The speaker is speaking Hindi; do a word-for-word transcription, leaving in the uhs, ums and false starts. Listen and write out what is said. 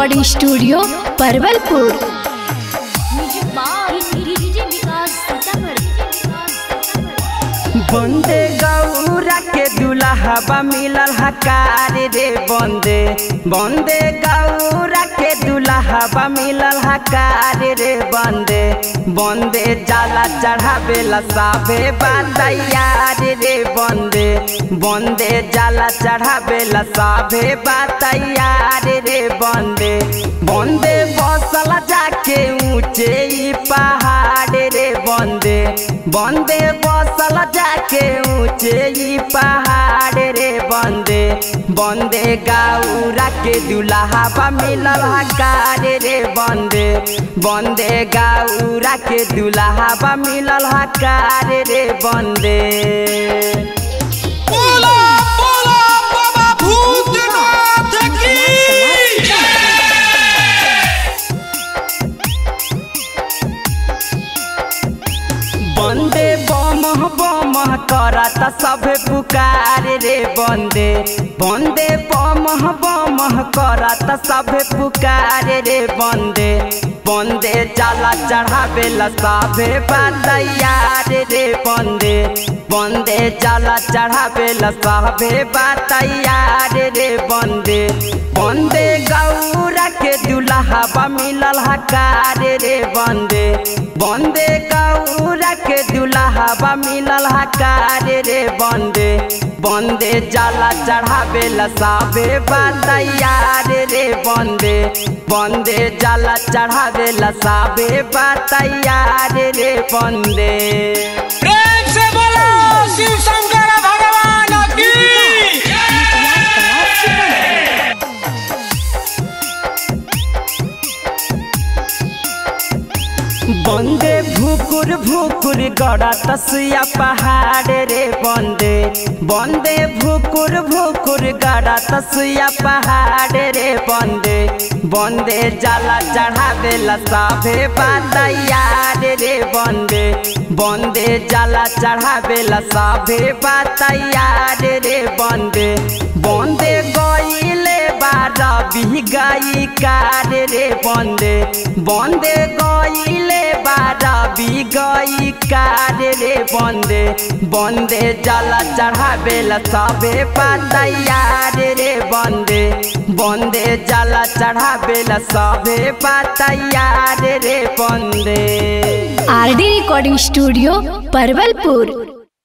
Recording studio Parwalpur. बंदे गौरा के दुल्हा मिलल हकार रे बंदे, बंदे गौरा के दुल्हा मिलल हकार रे बंदे, बंदे जाला चढ़ावेला साभे बातैयार रे बंदे, बंदे जाला चढ़ावेला साभे बातैयार रे बंदे, बंदे बसल जाके ऊंचे पहाड़ रे बंदे, बंदे बसल जाके ऊंचे पहाड़ रे बंदे, बंदे गौरा के दुल्हा मिलल हकार रे बंदे, बंदे गौरा के दुल्हा मिलल हकार रे बंदे। बंदे बमह बमह करता सभे पुकार रे बंदे, बंदे बमह बमह करता सभे पुकार रे बंदे, बंदे जाला चढ़ावेला साभे बातैयार रे बंदे, बंदे जाला चढ़ावेला साभे बातैयार रे बंदे, बंदे गौरा के दुल्हा मिलल हकार रे बंदे, बंदे गौरा के दुल्हा मिलल हकार रे बंदे, बंदे जाला चढ़ावेला साभे बातैयार रे बंदे, बंदे जाला चढ़ावेला साभे बातैयार रे बंदे। प्रेम से बोलो शिव शंकर भगवान की। बंदे भूकुर भूकुर गड़त सुइया पहाड़ रे बंदे, बंदे भूकुर भूकुर गड़त सुइया पहाड़ रे बंदे, बंदे जाला चढ़ावेला साभे बातैयार रे बंदे, बंदे जाला चढ़ावेला साभे बातैयार रे बंदे, बंदे गइले बारबी गायिकार रे बंदे, बंदे गइले बारबी गायिकार रे बंदे, बंदे जाला चढ़ावेला साभे बातैयार रे बंदे, बंदे जाला चढ़ावेला साभे बातैयार रे बंदे। RD recording studio Parwalpur.